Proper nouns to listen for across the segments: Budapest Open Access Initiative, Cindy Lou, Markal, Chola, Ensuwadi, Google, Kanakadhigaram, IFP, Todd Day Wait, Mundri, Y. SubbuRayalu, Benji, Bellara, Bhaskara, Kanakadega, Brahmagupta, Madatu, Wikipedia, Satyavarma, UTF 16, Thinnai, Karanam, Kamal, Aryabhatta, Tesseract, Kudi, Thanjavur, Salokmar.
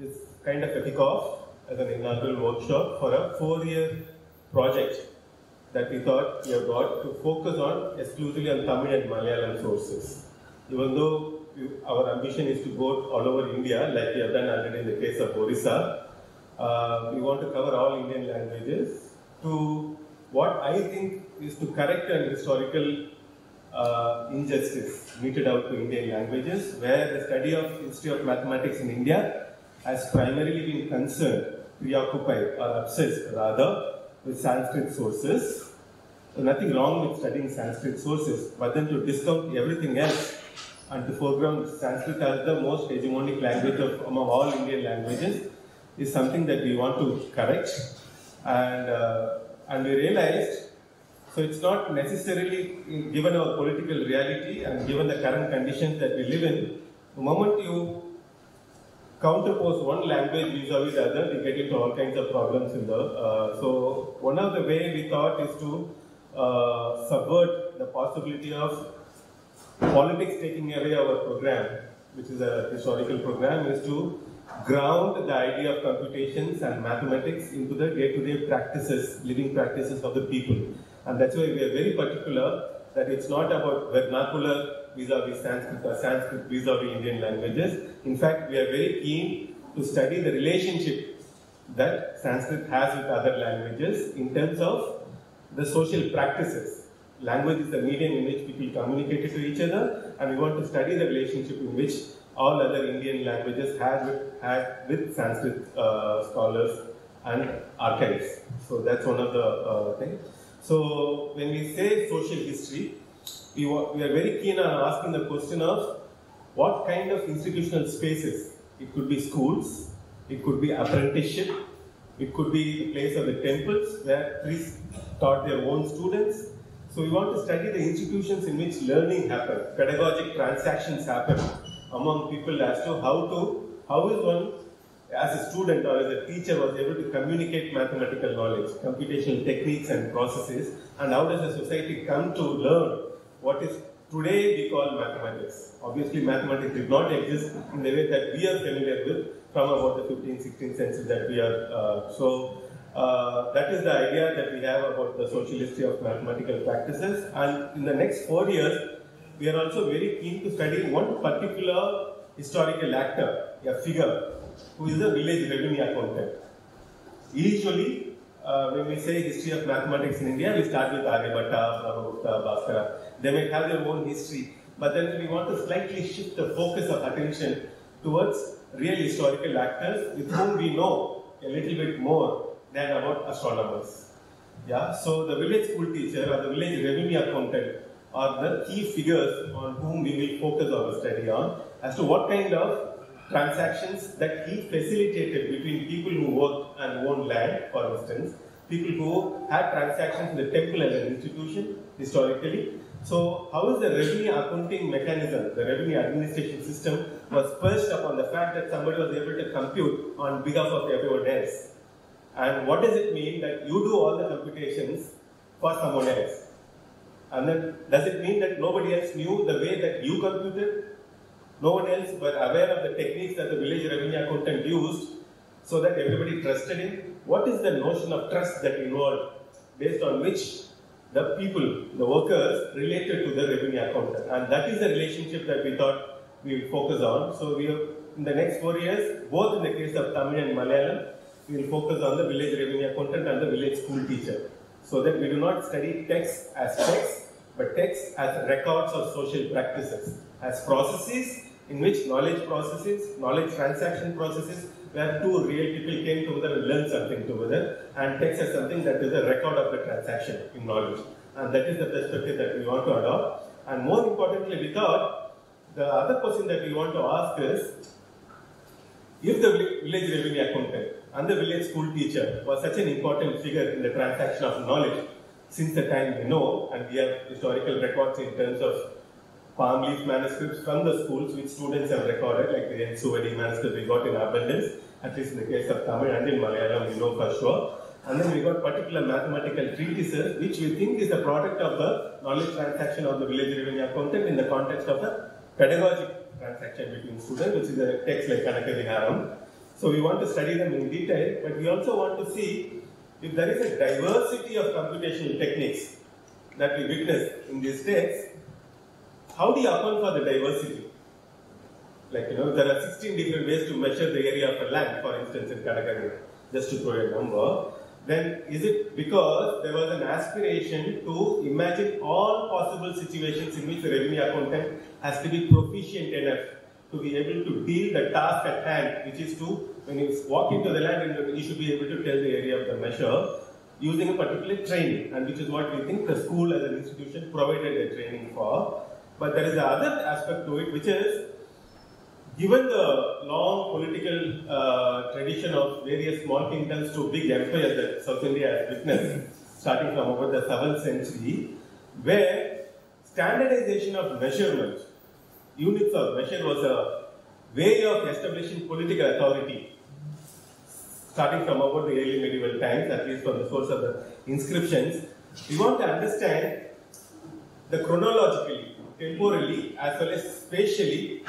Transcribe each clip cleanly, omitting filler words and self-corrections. is kind of a kickoff as an inaugural workshop for a 4-year project that we thought we have got to focus on exclusively on Tamil and Malayalam sources. Even though our ambition is to go all over India, like we have done already in the case of Orissa, we want to cover all Indian languages to what I think is to correct an historical injustice meted out to Indian languages, where the study of history of mathematics in India has primarily been concerned, preoccupied or obsessed rather with Sanskrit sources. So nothing wrong with studying Sanskrit sources, but then to discount everything else and to foreground Sanskrit as the most hegemonic language among all Indian languages is something that we want to correct. And we realized, so it's not necessarily, given our political reality and given the current conditions that we live in, the moment you counterpose one language vis-a-vis the other, we get into all kinds of problems in the... so one of the way we thought is to subvert the possibility of politics taking away our program, which is a historical program, is to ground the idea of computations and mathematics into the day-to-day practices, living practices of the people. And that's why we are very particular that it's not about vernacular vis-a-vis Sanskrit or Sanskrit vis-a-vis Indian languages. In fact, we are very keen to study the relationship that Sanskrit has with other languages in terms of the social practices. Language is the medium in which people communicate to each other, and we want to study the relationship in which all other Indian languages had with Sanskrit scholars and archives. So that's one of the things. So when we say social history, we are very keen on asking the question of what kind of institutional spaces. It could be schools, it could be apprenticeship, it could be the place of the temples where priests taught their own students. So we want to study the institutions in which learning happens, pedagogic transactions happen among people as to how is one as a student or as a teacher was able to communicate mathematical knowledge, computational techniques and processes, and how does a society come to learn what is today we call mathematics. Obviously mathematics did not exist in the way that we are familiar with from about the 15th, 16th century that we are. That is the idea that we have about the social history of mathematical practices, and in the next 4 years, we are also very keen to study one particular historical actor, a figure, who is a village revenue accountant. Usually, when we say history of mathematics in India, we start with Aryabhatta, Brahmagupta, Bhaskara. They may have their own history, but then we want to slightly shift the focus of attention towards real historical actors with whom we know a little bit more than about astronomers. Yeah? So the village school teacher or the village revenue accountant are the key figures on whom we will focus our study on, as to what kind of transactions that he facilitated between people who worked and owned land, for instance, people who had transactions in the temple as an institution historically. So how is the revenue accounting mechanism, the revenue administration system, was perched upon the fact that somebody was able to compute on behalf of everyone else? And what does it mean that you do all the computations for someone else? And then, does it mean that nobody else knew the way that you computed? No one else were aware of the techniques that the village revenue accountant used so that everybody trusted him? What is the notion of trust that involved, based on which the people, the workers, related to the revenue accountant? And that is the relationship that we thought we would focus on. So we have, in the next 4 years, both in the case of Tamil and Malayalam, we will focus on the village revenue accountant and the village school teacher, so that we do not study texts as texts, but texts as records of social practices, as processes in which knowledge processes, knowledge transaction processes, where two real people came together and learned something together, and text as something that is a record of the transaction in knowledge. And that is the perspective that we want to adopt. And more importantly, we thought, the other question that we want to ask is, if the village revenue accountant and the village school teacher was such an important figure in the transaction of knowledge, since the time we know, and we have historical records in terms of palm leaf manuscripts from the schools which students have recorded, like the Ensuwadi manuscript we got in abundance, at least in the case of Tamil and in Malayalam, we know for sure. And then we got particular mathematical treatises, which we think is the product of the knowledge transaction of the village revenue accountant in the context of a pedagogic transaction between students, which is a text like Kanakadhigaram. So we want to study them in detail, but we also want to see if there is a diversity of computational techniques that we witness in these texts. How do you account for the diversity? Like, you know, there are 16 different ways to measure the area of a land, for instance, in Kanakadhigaram, just to throw a number. Then is it because there was an aspiration to imagine all possible situations in which the revenue accountant has to be proficient enough to be able to deal the task at hand, which is to, when you walk into the land, you should be able to tell the area of the measure using a particular training, and which is what we think the school as an institution provided a training for. But there is another aspect to it, which is, given the long political tradition of various small kingdoms to big empires that South India has witnessed, starting from about the 7th century, where standardization of measurement, units of measure, was a way of establishing political authority, starting from about the early medieval times, at least from the source of the inscriptions. We want to understand the chronologically, temporally, as well as spatially,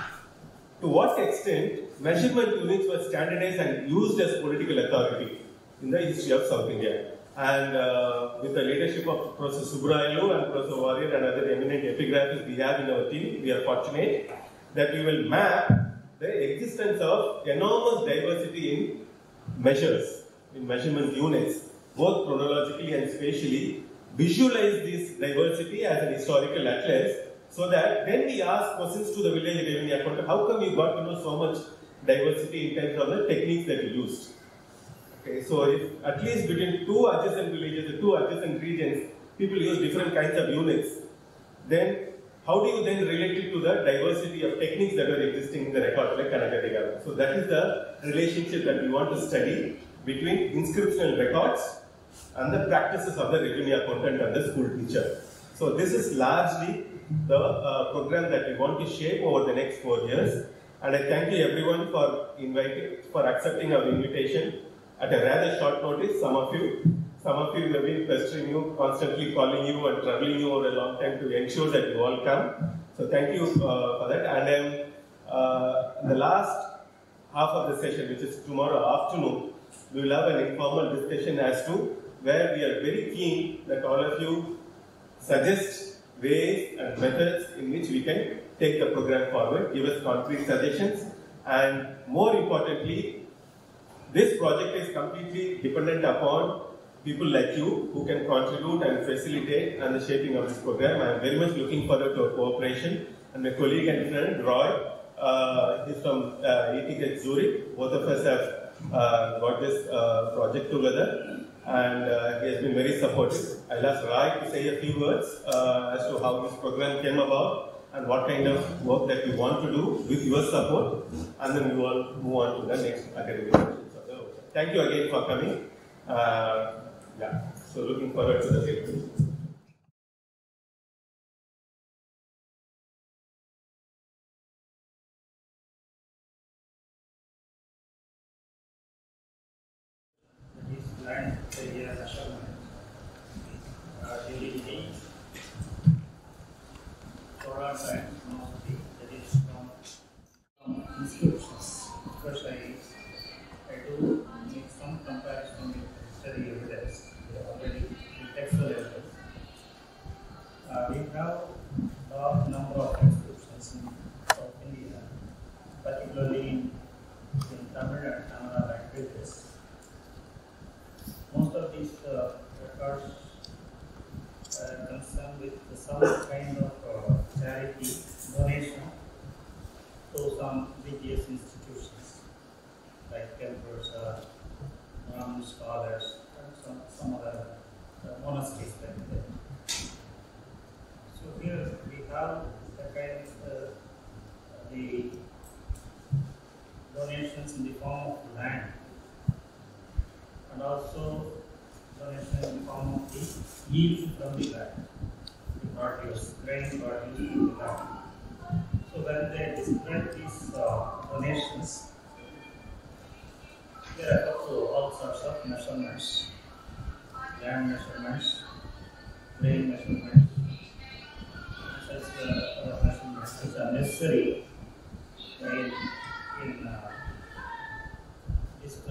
to what extent measurement units were standardized and used as political authority in the history of South India. And with the leadership of Professor SubbuRayalu and Professor Warrior and other eminent epigraphers we have in our team, we are fortunate that we will map the existence of enormous diversity in measures, in measurement units, both chronologically and spatially, visualize this diversity as an historical atlas, so that when we ask questions to the village revenue accountant, how come you got to know so much diversity in terms of the techniques that you used? Okay, so if at least between two adjacent villages, the two adjacent regions, people use different kinds of units, then how do you then relate it to the diversity of techniques that were existing in the record like Kanakadega? So that is the relationship that we want to study between inscriptional records and the practices of the revenue accountant and the school teacher. So this is largely the program that we want to shape over the next 4 years, and I thank you everyone for accepting our invitation at a rather short notice. Some of you have been pestering you, constantly calling you and troubling you over a long time to ensure that you all come. So thank you for that. And then the last half of the session, which is tomorrow afternoon, we will have an informal discussion as to where we are very keen that all of you suggest ways and methods in which we can take the program forward, give us concrete suggestions, and more importantly, this project is completely dependent upon people like you who can contribute and facilitate and the shaping of this program. I am very much looking forward to our cooperation, and my colleague and friend Roy is from ETH Zurich. Both of us have got this project together, and he has been very supportive. I'll ask Roy to say a few words as to how this program came about and what kind of work that we want to do with your support, and then we will move on to the next academic session. So thank you again for coming. So looking forward to the session.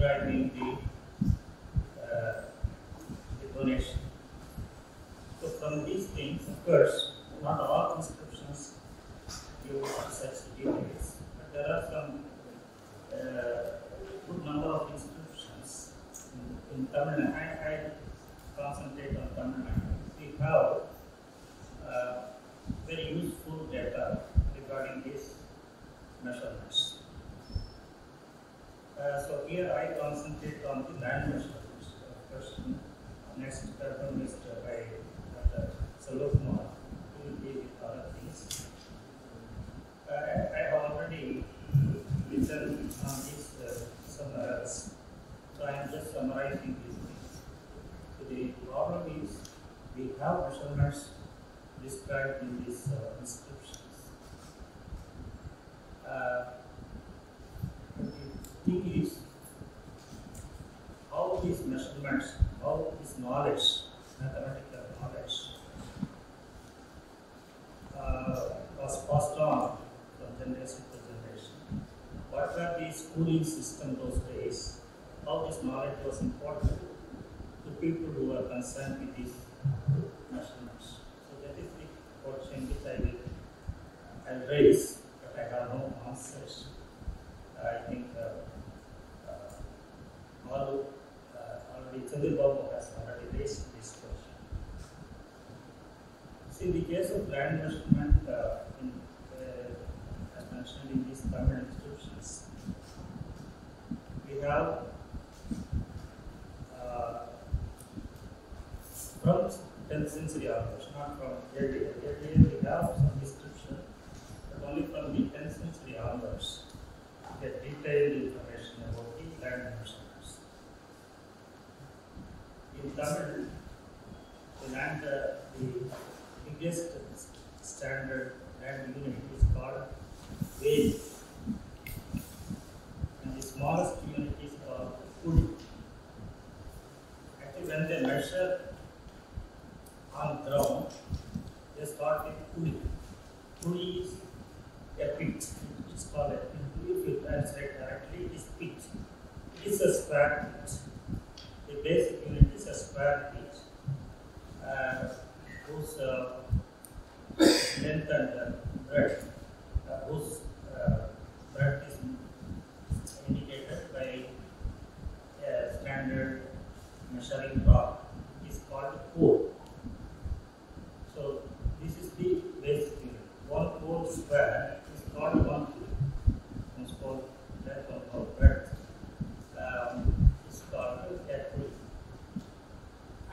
regarding the donation. So from these things, of course, not all inscriptions give such details, but there are some good number of inscriptions in Tamil Nadu. I concentrate on Tamil Nadu. We have very useful data regarding these measurements. So here I concentrate on the land measurements. First, next perform is by Dr. Salokmar, who will be with other things. I have already written on this somewhere else, so I am just summarizing these things. So the problem is we have measurements described in these inscriptions. The thing is, how these measurements, how this knowledge, mathematical knowledge, was passed on from generation to generation. What were the schooling system those days? How this knowledge was important to people who were concerned with these measurements. So that is the question which I will raise, but I have no answers. I think already Chandrababu has already raised this question. See, the case of land measurement, as mentioned in these Tamil inscriptions, we have from 10th century onwards, not from earlier. Earlier we have some description, but only from the 10th century onwards we get detailed information about the land measurement. In Tamil, the biggest standard land unit is called Vade, and the smallest unit is called Kudi. Actually, when they measure on ground, they start with Kudi. Kudi is a pitch, it is called a pitch. If you translate directly, it is pitch. It is a square pitch. The basic unit is a square pitch whose length and breadth, whose breadth is indicated by a standard measuring rod, is called code. So this is the basic unit. One code square is called one code. One's called length, one's called breadth.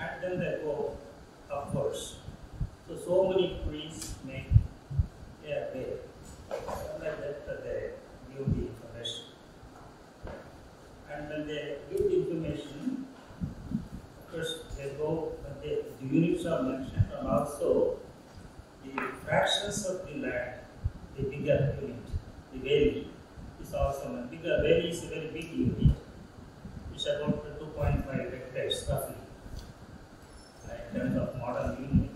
And then they go upwards. So many trees make a wave. And then they give the information. And when they give the information, first they go, the units are mentioned, and also the fractions of the land, the bigger unit, the valley, is also mentioned. Bigger valley is a very big unit, which about 2.5 hectares roughly. In terms of modern unit,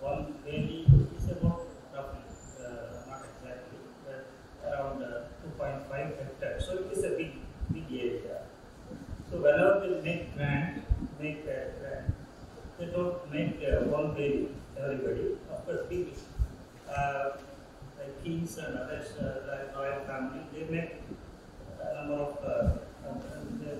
one valley is about roughly, not exactly, but around 2.5 hectares. So it is a big area. So whenever they make a grant, they don't make one valley, everybody. Of course, big like kings and others, like royal family, they make a number of,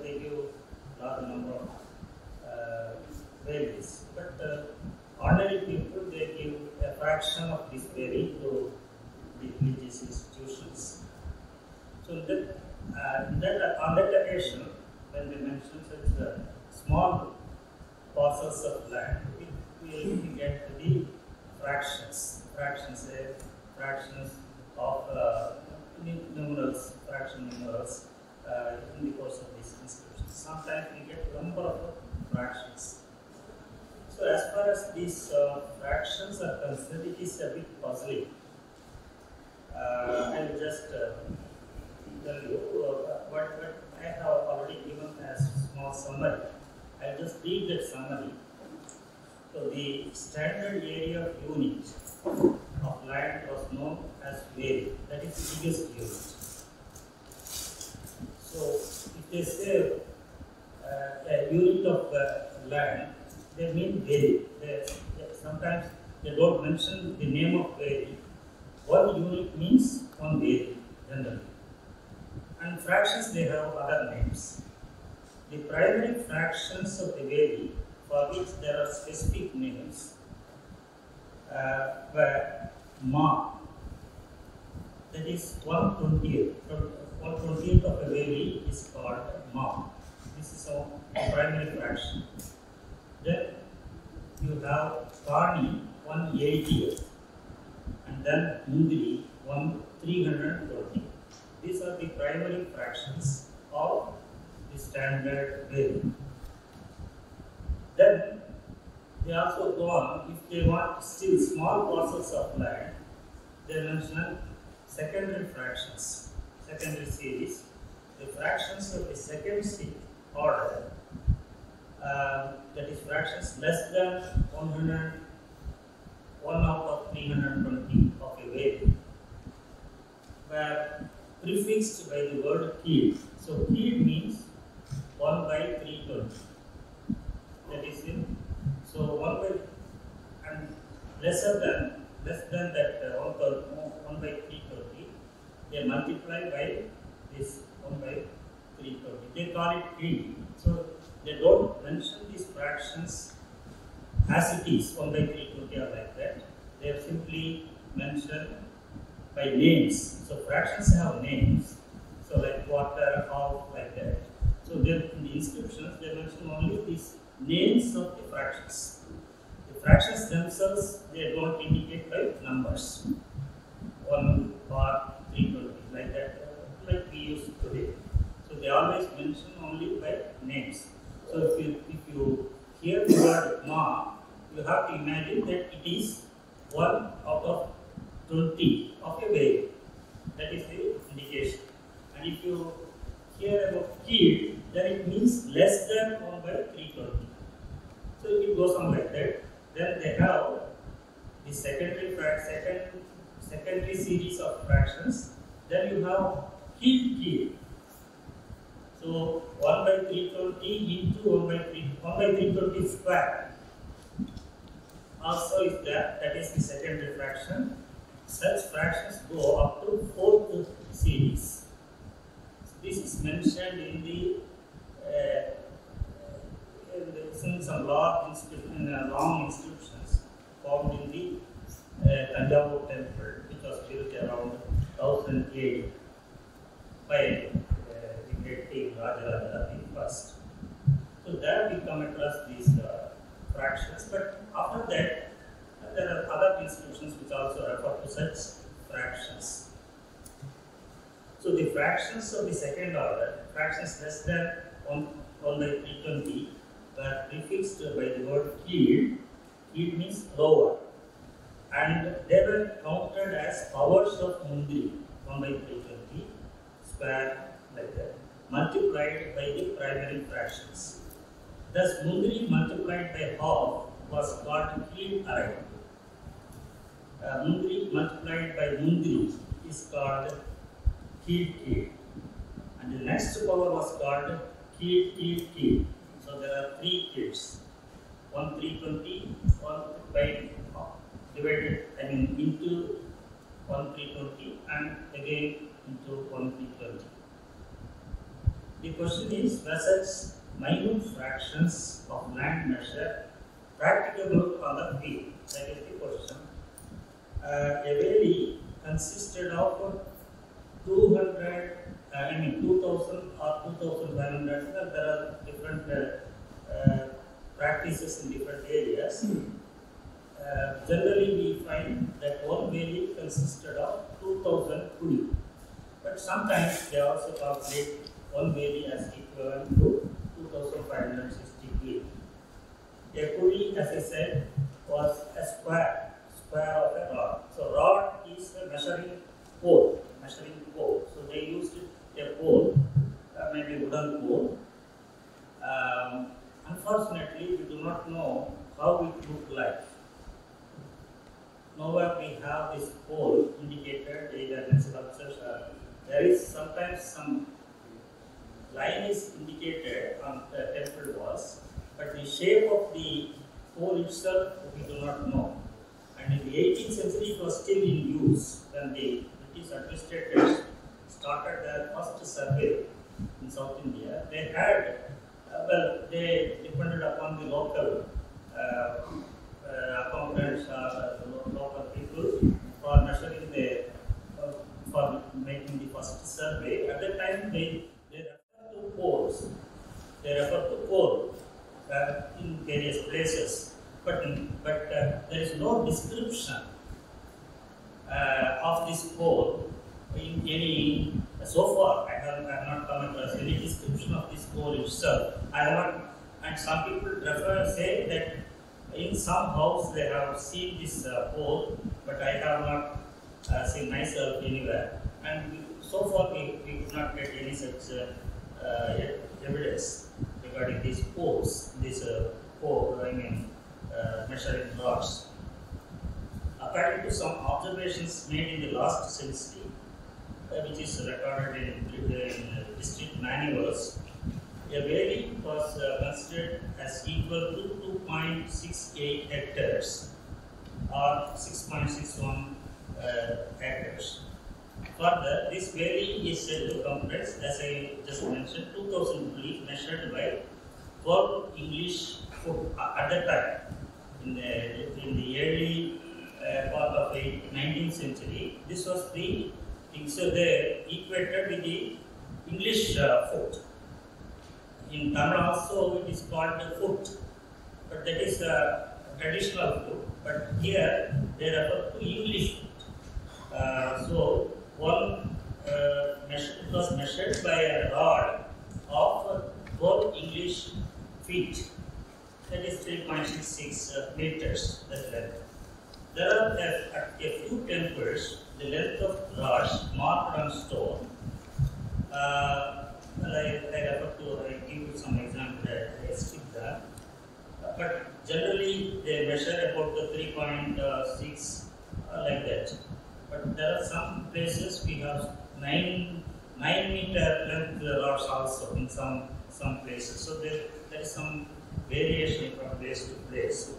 they give a large number of valleys. But ordinary people, they give a fraction of this valley to the religious institutions. So that, on that occasion, when they mention such small parcels of land, we get the fractions of numerals, fraction numerals in the course of these inscriptions. Sometimes we get a number of fractions. So as far as these fractions are concerned, it is a bit puzzling. I will just tell you what I have already given as a small summary. I will just read that summary. So the standard area of unit of land was known as valley. That is the biggest unit. So So if they say a unit of land, they mean vary. Sometimes they don't mention the name of vary. One unit means one vary generally. And fractions, they have other names. The primary fractions of the vary, for which there are specific names, were ma, that is 1/20th. 1/20th of a vary is called ma. This is our primary fraction. Then you have Kani, 1/80th, and then Mundri, 3/320. These are the primary fractions of the standard vary. Then they also go on, if they want still small parcels of land, they mention secondary fractions, secondary series. The fractions of the second series order, that is fractions less than 1/320 of a wave, were prefixed by the word keel. So keel means 1/320. That is it. So 1/, and less than that 1/320, they multiply by this 1/320. They call it keel. So they don't mention these fractions as it is, 1/320 or like that. They have simply mentioned by names. So fractions have names. So like quarter, half, like that. So then in the inscriptions they mention only these names of the fractions. The fractions themselves, they don't indicate by numbers. 1/320, like that, like we use today. So they always mention only by names. So if you hear the word ma, you have to imagine that it is 1/20 of a wave. That is the indication. And if you hear about keel, then it means less than 1/320. So it goes on like that. Then they have the secondary series of fractions. Then you have keel. So 1/320 into 1/320 square also is there, that is the secondary fraction. Such fractions go up to 4th series. So this is mentioned in the some long inscriptions found in the Thanjavur temple, which was built around 1000 AD by the great king Rajaraja I. So there we come across these fractions, but after that there are other inscriptions which also refer to such fractions. So the fractions of the second order, fractions less than 1/320, were prefixed by the word keel. Keel means lower, and they were counted as powers of Mundri, 1/320 square, like that, multiplied by the primary fractions. Thus Mundri multiplied by half was called keel array. Mundri multiplied by Mundri is called keel, and the next power was called keel. So there are three keels, 1/320, into 1/320, and again into 1/320. The question is, were such minute fractions of land measure practicable on the field? That is the question. A vary consisted of 2,000 or 2,500, there are different practices in different areas. Generally we find that one vary consisted of 2,000 kuli, but sometimes they also calculate one vary as equivalent to 2,560 kuli. A kuli, as I said, was a square of a rod. So rod is a measuring pole. So they used a pole, maybe wooden pole. Unfortunately, we do not know how it looked like. Nowhere we have this pole indicated, either in structures or there is sometimes some line is indicated on the temple walls, but the shape of the pole itself we do not know. And in the 18th century it was still in use when the British administrators started their first survey in South India. They had, well, they depended upon the local accountants or local people for measuring the, for making the first survey. At that time they referred to poles, they referred to coal in various places. But there is no description of this pole in any, so far I have not come across any description of this pole itself. I have not, and some people refer, say that in some house they have seen this pole, but I have not seen myself anywhere. And so far we could not get any such evidence regarding these poles, this pole, I mean. Measuring rods. According to some observations made in the last century, which is recorded in district manuals, a valley was considered as equal to 2.68 hectares or 6.61 hectares. Further, this valley is said to comprise, as I just mentioned, 2,000 feet measured by 4 English foot at that time. In the early part of the 19th century, this was the thing, so they equated with the English foot. In Tamil also it is called the foot, but that is traditional foot, but here they refer to English foot. So one was measured by a rod of 4 English feet. That is 3.66 meters, the length. There are a few temples, the length of rods marked on stone. I give you some example, I skip that. But generally they measure about the 3.6 like that. But there are some places we have 9 meter length rods also in some places. So there is some variation from place to place.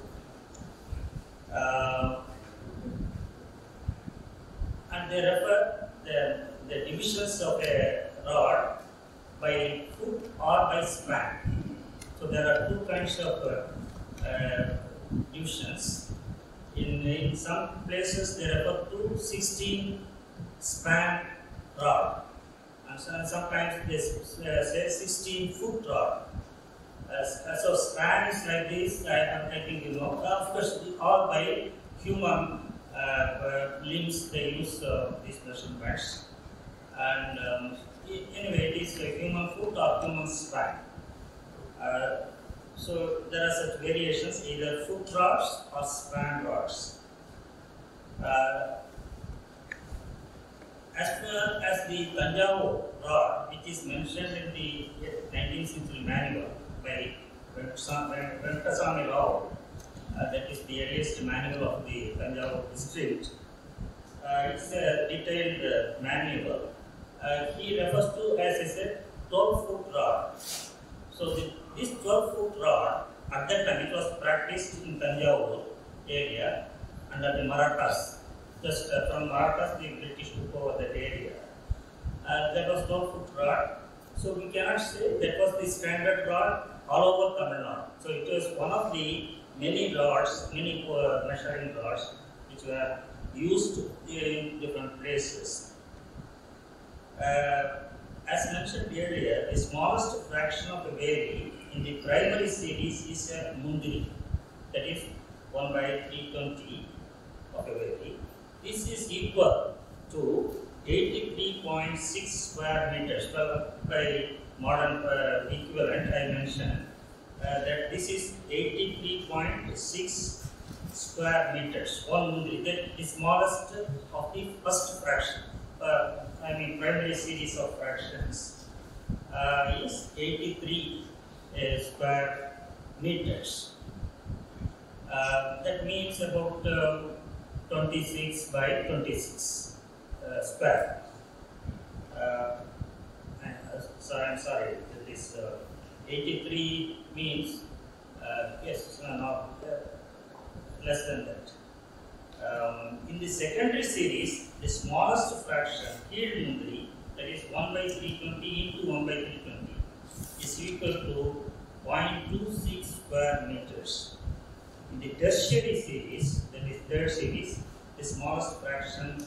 And they refer the divisions of a rod by foot or by span. So there are two kinds of divisions. In some places they refer to 16 span rod. And sometimes they say 16 foot rod. So span is like this, I think you know. Of course, all by human limbs they use these measurements. And anyway, it is a human foot or human span. So there are such variations, either foot rods or span rods. As far as the Tanjavur rod, which is mentioned in the 19th century manual, by Ventasami Rao, that is the earliest manual of the Kanakadega district. It's a detailed manual. He refers to, as I said, 12-foot rod. So this 12-foot rod, at that time it was practiced in Kanakadega area under the Marathas. Just from Marathas, the British took over that area. That was 12-foot rod. So we cannot say that was the standard rod all over Tamil Nadu. So it was one of the many rods, many measuring rods which were used in different places. As mentioned earlier, the smallest fraction of a vary in the primary series is a mundri, that is 1/320 of a vary. This is equal to 83.6 square meters. Well, by modern equivalent, I mentioned that this is 83.6 square meters. One mundri, that is smallest of the first fraction. I mean, primary series of fractions is 83 square meters. That means about 26 by 26. Square. So I'm sorry, this 83 means, yes, no, less than that. In the secondary series, the smallest fraction, yield numeri, that is 1 by 320 into 1 by 320, is equal to 0.26 square meters. In the tertiary series, that is third series, the smallest fraction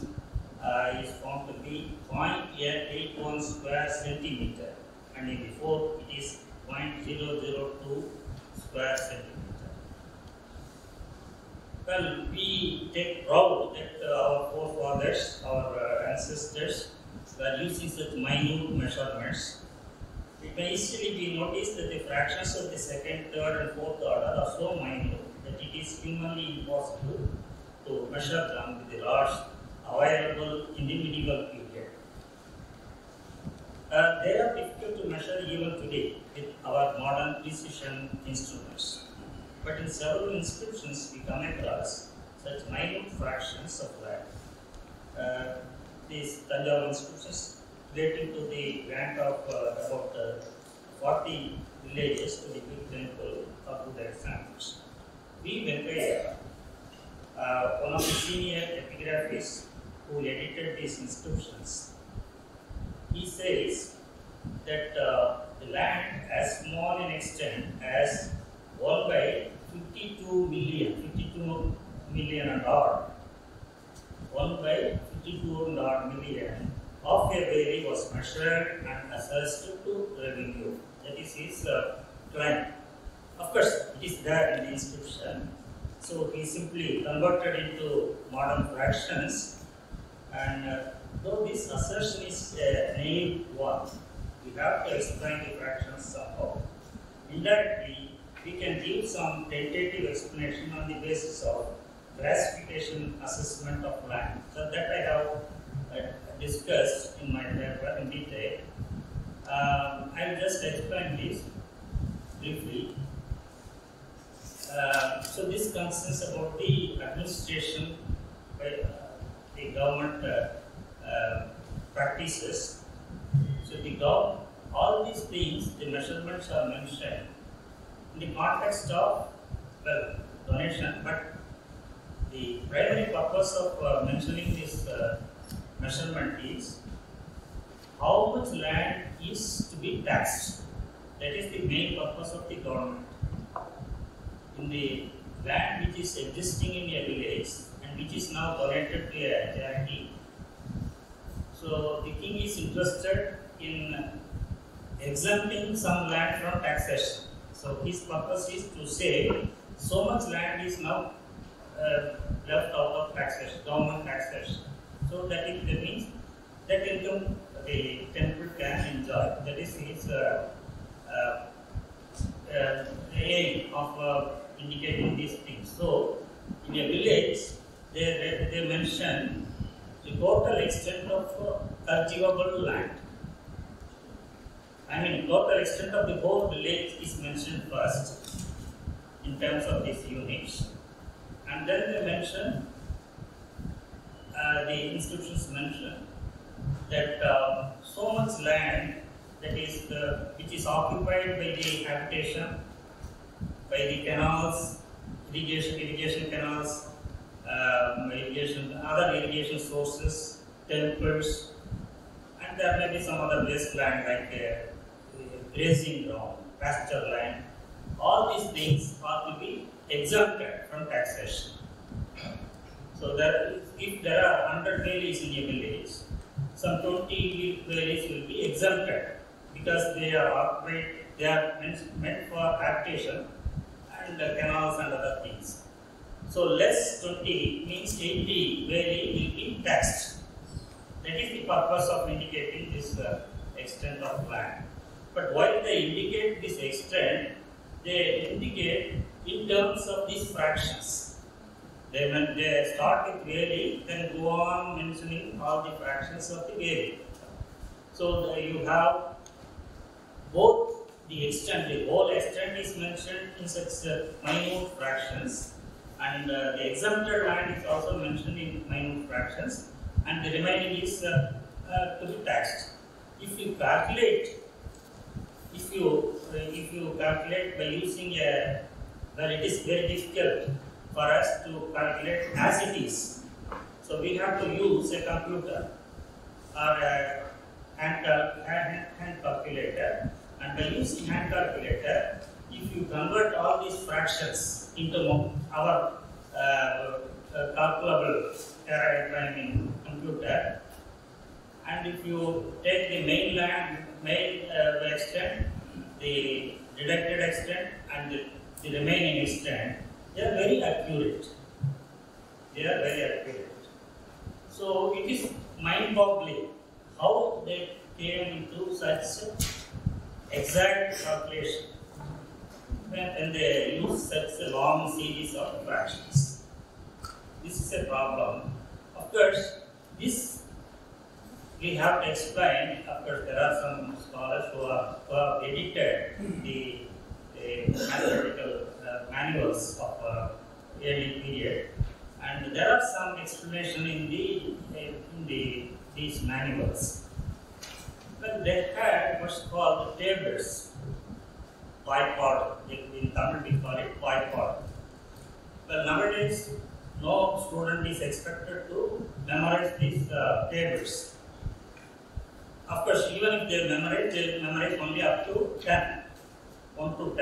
is found to be 0.81 square centimeter, and in the fourth, it is 0.002 square centimeter. Well, we take proud that our forefathers, our ancestors, were using such minute measurements. It may easily be noticed that the fractions of the second, third, and fourth order are so minute that it is humanly impossible to measure them with the large available in the medieval period. They are difficult to measure even today with our modern precision instruments. But in several inscriptions we come across such minute fractions of land. These Tanjavur inscriptions relating to the grant of about 40 villages to the big temple are good examples. V. Menweya, one of the senior epigraphists who edited these inscriptions, he says that the land as small in extent as 1 by 52 million and odd, 1 by 52 and odd million of a vary was measured and assessed to revenue. That is his claim. Of course, it is there in the inscription. So he simply converted into modern fractions, and though this assertion is a naive one, we have to explain the fractions somehow. Indirectly, we can give some tentative explanation on the basis of classification assessment of land. So that I have discussed in my paper in detail. I will just explain this briefly. So this concerns about the administration by the government practices. So all these things, the measurements are mentioned in the context of, well, donation, but the primary purpose of mentioning this measurement is how much land is to be taxed. That is the main purpose of the government. In the land which is existing in a village and which is now donated to a charity, so the king is interested in exempting some land from taxation. So his purpose is to say so much land is now left out of taxation, government taxation. So that it means that income the temple can enjoy. That is his aim of indicating these things. So in a village, they mention the total extent of cultivable land. I mean, total extent of the whole village is mentioned first in terms of these units, and then they mention the inscriptions mention that so much land that is which is occupied by the habitation, by the canals, irrigation canals, other irrigation sources, temples, and there may be some other wasteland like grazing ground, pasture land. All these things are to be exempted from taxation. So that if there are 100 valleys in a village, some 20 valleys will be exempted because they are meant for habitation and canals and other things. So less 20 means 80 valley will be taxed. That is the purpose of indicating this extent of land. But while they indicate this extent, they indicate in terms of these fractions. They start with vary, then go on mentioning all the fractions of the vary. So you have both the extent, the whole extent is mentioned in such minute fractions, and the exempted land is also mentioned in minute fractions, and the remaining is to be taxed. If you calculate if you calculate by using a, well, it is very difficult for us to calculate as it is. So we have to use a computer or a hand calculator, and by using hand calculator, if you convert all these fractions into our calculable computer, and if you take the main extent, the deducted extent, and the remaining extent, they are very accurate. So it is mind-boggling how they came into such exact calculation when they use such a long series of fractions. This is a problem. Of course, this we have explained. Of course, there are some scholars who have edited the mathematical manuals of early period, and there are some explanation in these manuals. But they had what's called the tables. In Tamil we call it whiteboard. Well, nowadays no student is expected to memorize these tables. Of course, even if they memorize only up to 10. 1 to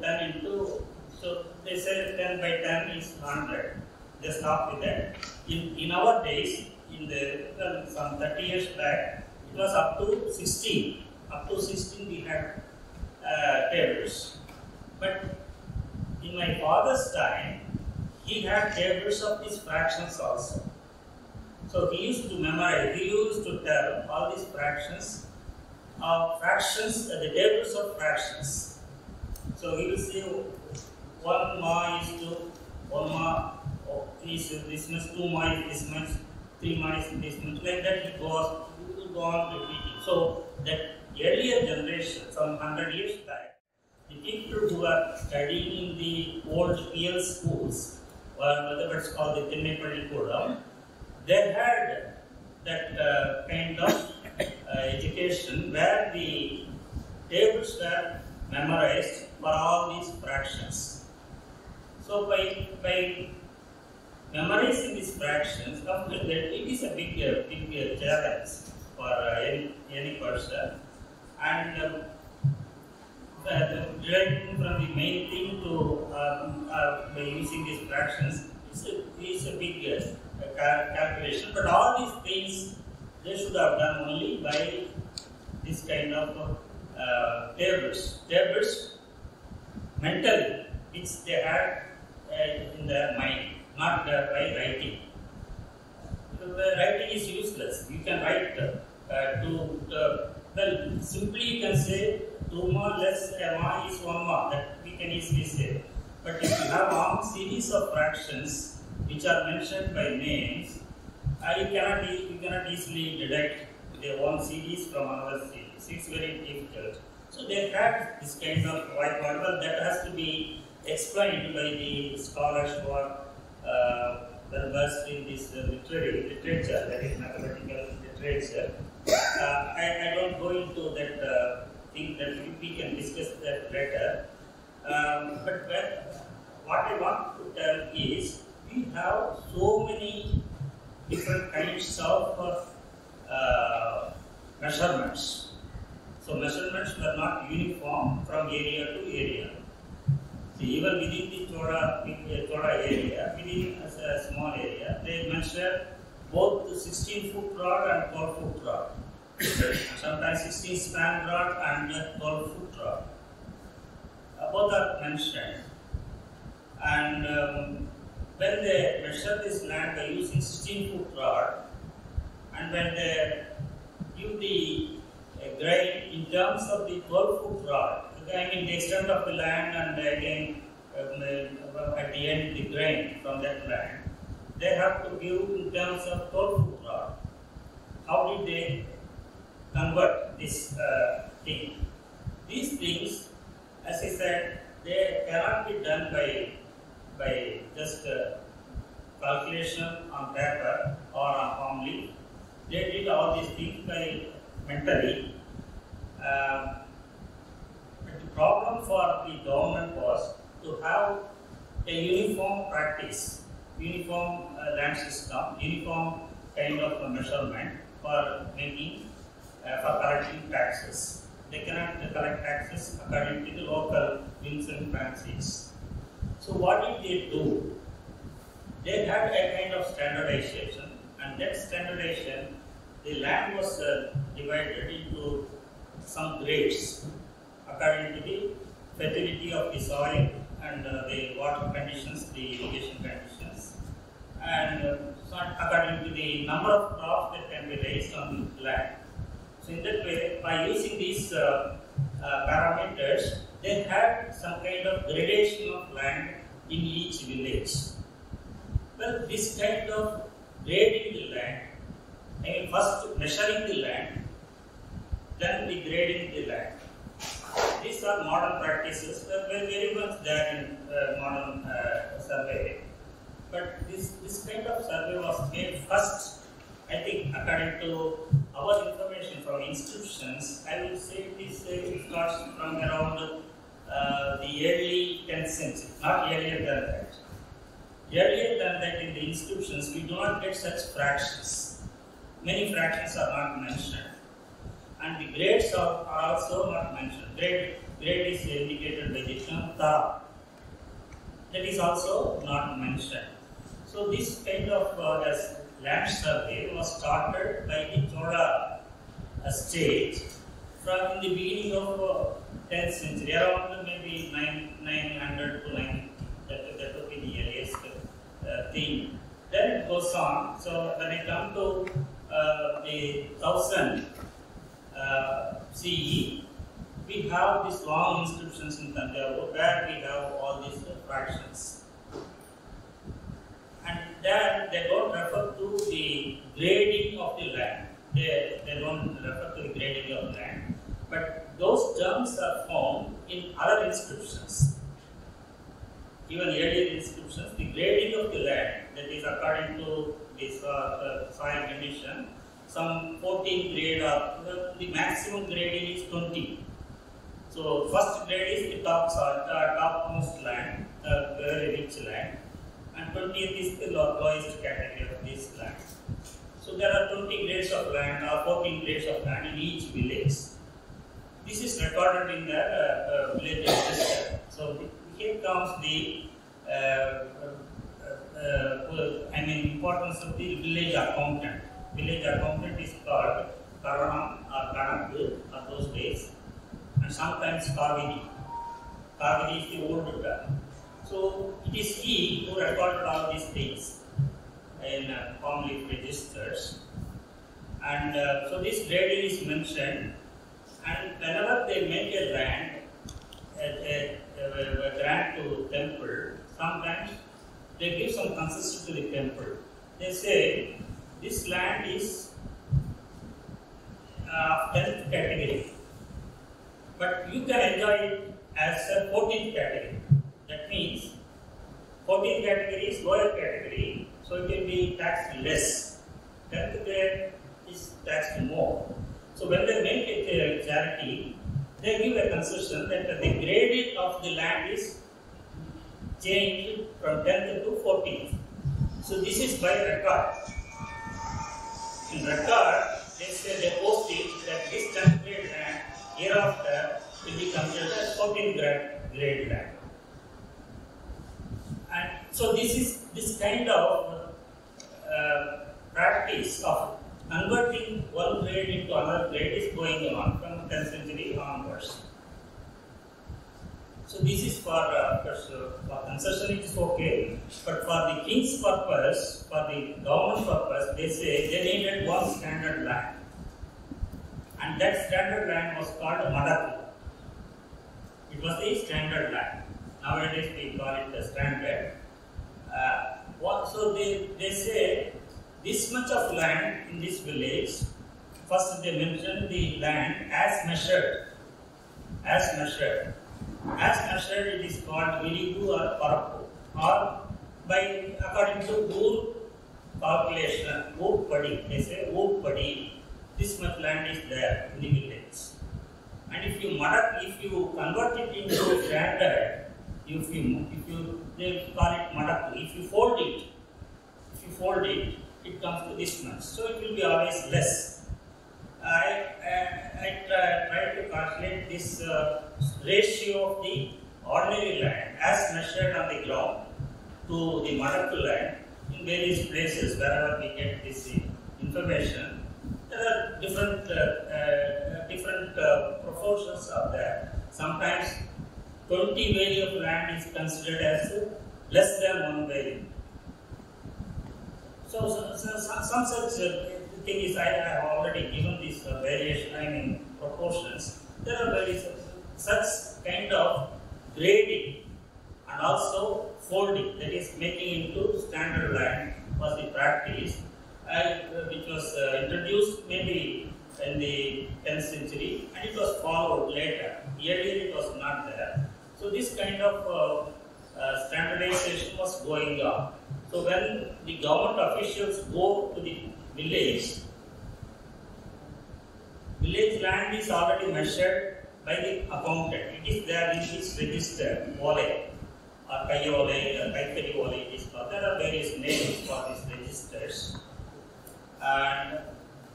10 into, so they say 10 by 10 is 100. They stop with that. In our days, in the some 30 years back, it was up to 16. Up to 16 we had tables. But in my father's time, he had tables of these fractions also. So he used to memorize, he used to tell all these fractions, the tables of fractions. So he will say 1 ma is to 1 ma is this much, 2 ma is this much, 3 ma is this much, like that he goes, he will go on repeating. So that earlier generation, some 100 years back, the people who are studying in the old PL schools, or whatever it's called, the Thinnai, they had that kind of education where the tables were memorized for all these fractions. So by memorizing these fractions, it is a big challenge for any person. And deriving from the main thing to by using these fractions, it's a big calculation. But all these things they should have done only by this kind of tables mentally, which they had in their mind, not by writing. Writing is useless. You can write well, simply you can say 2 ma less a ma is 1 ma, that we can easily say. But if you have long series of fractions which are mentioned by names, you cannot easily deduct the one series from another series. It's very difficult. So they had this kind of whiteboard. Well, that has to be explained by the scholars who are versed in this literature, that is mathematical literature. I don't go into that thing, that we can discuss that later. But what I want to tell is, we have so many different kinds of measurements. So measurements were not uniform from area to area. So even within the Choda area, within a small area, they measure both the 16-foot rod and 12-foot rod. Sometimes 16-span rod and 12-foot rod. Both are mentioned. And when they measure this land by using 16-foot rod, and when they give the grade in terms of the 12-foot rod, I mean the extent of the land, and again at the end the grain from that land, they have to give in terms of 12-foot rod. How did they convert this thing? These things, as I said, they cannot be done by just calculation on paper or on palm leaf. They did all these things by mentally. The problem for the government was to have a uniform practice, uniform land system, uniform kind of measurement for making, for collecting taxes. They cannot collect taxes according to the local winds and fancies. So what did they do? They had a kind of standardization, and that standardization, the land was divided into some grades according to the fertility of the soil and the water conditions, the irrigation conditions, and according to the number of crops that can be raised on the land. So in that way, by using these parameters, they had some kind of gradation of land in each village. Well, this kind of grading the land, I mean first measuring the land, then degrading the land. These are modern practices that were very much there in modern survey. But this kind of survey was made first, I think, according to our information from institutions. I would say it starts from around the early 10th century, not earlier than that. Earlier than that, in the institutions, we do not get such fractions. Many fractions are not mentioned. And the grades are also not mentioned. Grade is indicated by the term ta. That is also not mentioned. So this kind of land survey was started by the Chola state from the beginning of 10th century, around maybe 900 to 950. That would be the earliest thing. Then it goes on. So when it comes to the 1000 CE, we have these long inscriptions in Tanjavur where we have all these fractions. And there they don't refer to the grading of the land. They don't refer to the grading of land. But those terms are found in other inscriptions. Even earlier inscriptions, the grading of the land, that is according to this soil condition, some 14 grade or the maximum grading is 20. So first grade is the topmost land, the very rich land. And 20th is the lowest category of this land. So there are 20 grades of land or 14 grades of land in each village. This is recorded in the village register. So here comes the importance of the village accountant. Village accountant is called Karanam or Kanakadhigaram of those days, and sometimes Kaviri. Kaviri is the old term. So it is he who recorded all these things in formal registers, and so this grading is mentioned. And whenever they make a land, a grant to temple, sometimes they give some concession to the temple. They say this land is of 10th category, but you can enjoy it as a 14th category. That means 14th category is lower category, so it will be taxed less. 10th grade is taxed more. So when they make it a charity, they give a concession that the grading of the land is changed from 10th to 14th. So this is by record. In record, they say they post it that this 10th grade land hereafter will be considered as 14th grade land. And so this kind of practice of converting one grade into another grade is going on from 10th century onwards. So this is for concession it is okay, but for the king's purpose, for the government purpose, they say they needed one standard land, and that standard land was called Madatu. It was the standard land. Nowadays we call it the standard. So they say this much of land in this village. First they mention the land as measured. As measured. As measured it is called Viligu or Parapu, or by according to Oor calculation, Oor Padi. They say Oor Padi, this much land is there in the village. And if you model, if you convert it into standard, if you they call it model. If you fold it, it comes to this much. So it will be always less. I try to calculate this ratio of the ordinary land as measured on the ground to the Maratha land in various places wherever we get this information. There are different proportions of that. Sometimes 20 value of land is considered as less than 1 value. So, some such thing is, I have already given this variation, I mean proportions. There are various such kind of grading and also folding, that is making into standard land was the practice, which was introduced maybe in the 10th century and it was followed later. Earlier it was not there. So this kind of standardization was going on. So when the government officials go to the village, village land is already measured by the accountant. It is there in its register, Ole or Kayole or Kaikari Ole it is called. There are various names for these registers. And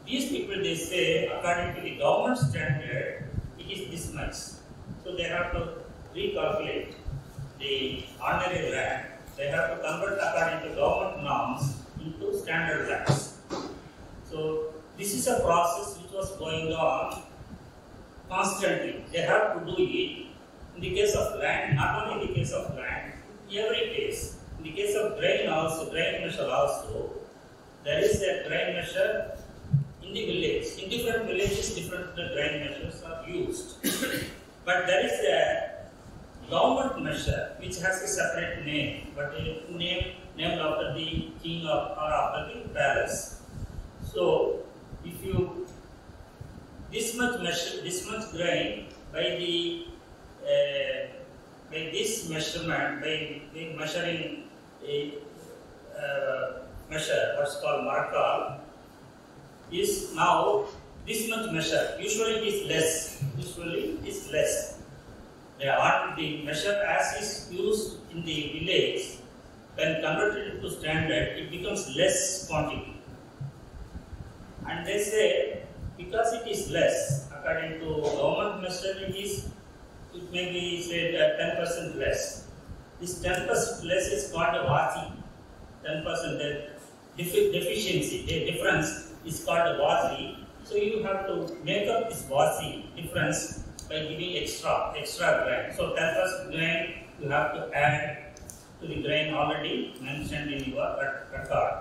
these people, they say, according to the government standard, it is this much. So they have to recalculate the ordinary land. They have to convert according to government norms into standard lands. So this is a process which was going on constantly. They have to do it in the case of land, not only in the case of land, in every case. In the case of drain also, drain measure also, there is a drain measure in the village. In different villages, different drain measures are used. But there is a government measure which has a separate name, but a name named after the king or after the palace. So, if you this much measure, this much grain by this measurement, by measuring a measure, what's called markal, is now this much measure. Usually it is less. The measure as is used in the village, when converted into standard, it becomes less quantity. And they say, because it is less, according to government measure, it may be said 10% less. This 10% less is called a vasi. 10% deficiency, the difference is called a vasi. So you have to make up this vasi difference by giving extra grain. So that was grain you have to add to the grain already mentioned in your record.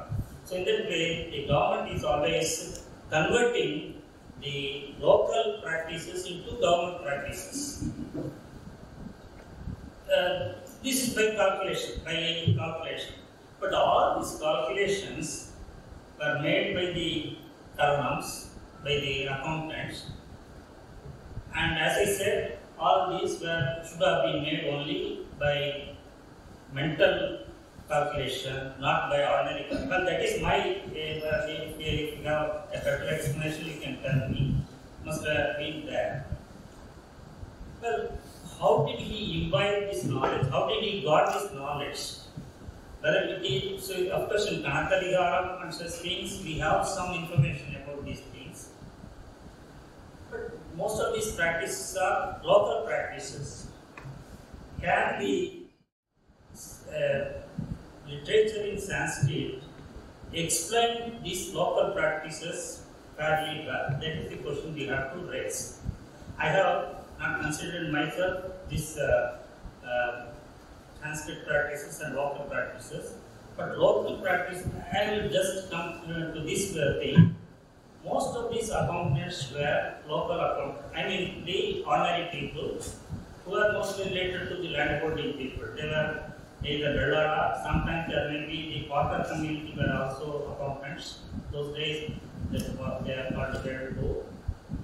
So in that way, the government is always converting the local practices into government practices. This is by calculation. But all these calculations were made by the Karnams, by the accountants. And as I said, all these should have been made only by mental calculation, not by ordinary calculation. Well, that is my, if you have a better explanation, you can tell me. Must have been there. Well, how did he imbibe this knowledge? How did he got this knowledge? Whether it is, so of course, in Kanakadhigaram and such things, we have some information about these things. But most of these practices are local practices. Can the literature in Sanskrit explain these local practices fairly well? That is the question we have to raise. I have not considered myself these Sanskrit practices and local practices, but local practice, I will just come to this thing. Most of these accountants were local accountants, I mean the ordinary people who are mostly related to the landholding people. They were either Bellara, sometimes there may be the quarter community were also accountants. Those days that's what they are called Bellara.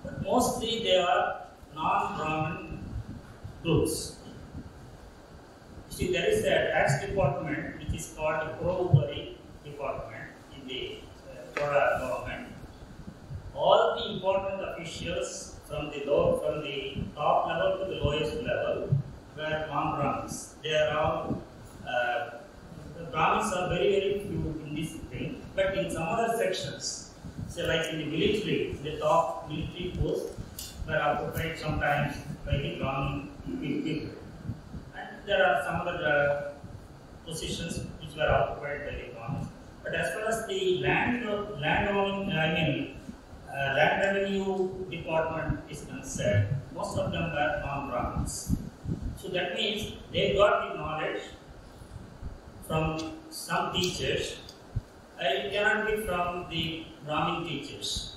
But mostly they are non-Brahmin groups. See, there is a tax department which is called the Pro-Ubari department in the Kerala government. All the important officials from the top level to the lowest level, where non Brahmins. They are all Brahmins are very few in this thing, but in some other sections, say like in the military, the top military posts were occupied sometimes by the Brahmin people, and there are some other positions which were occupied by the Brahmins. But as far as the land revenue department is concerned, most of them were non-Brahmins. So that means they got the knowledge from some teachers, it cannot be from the Brahmin teachers,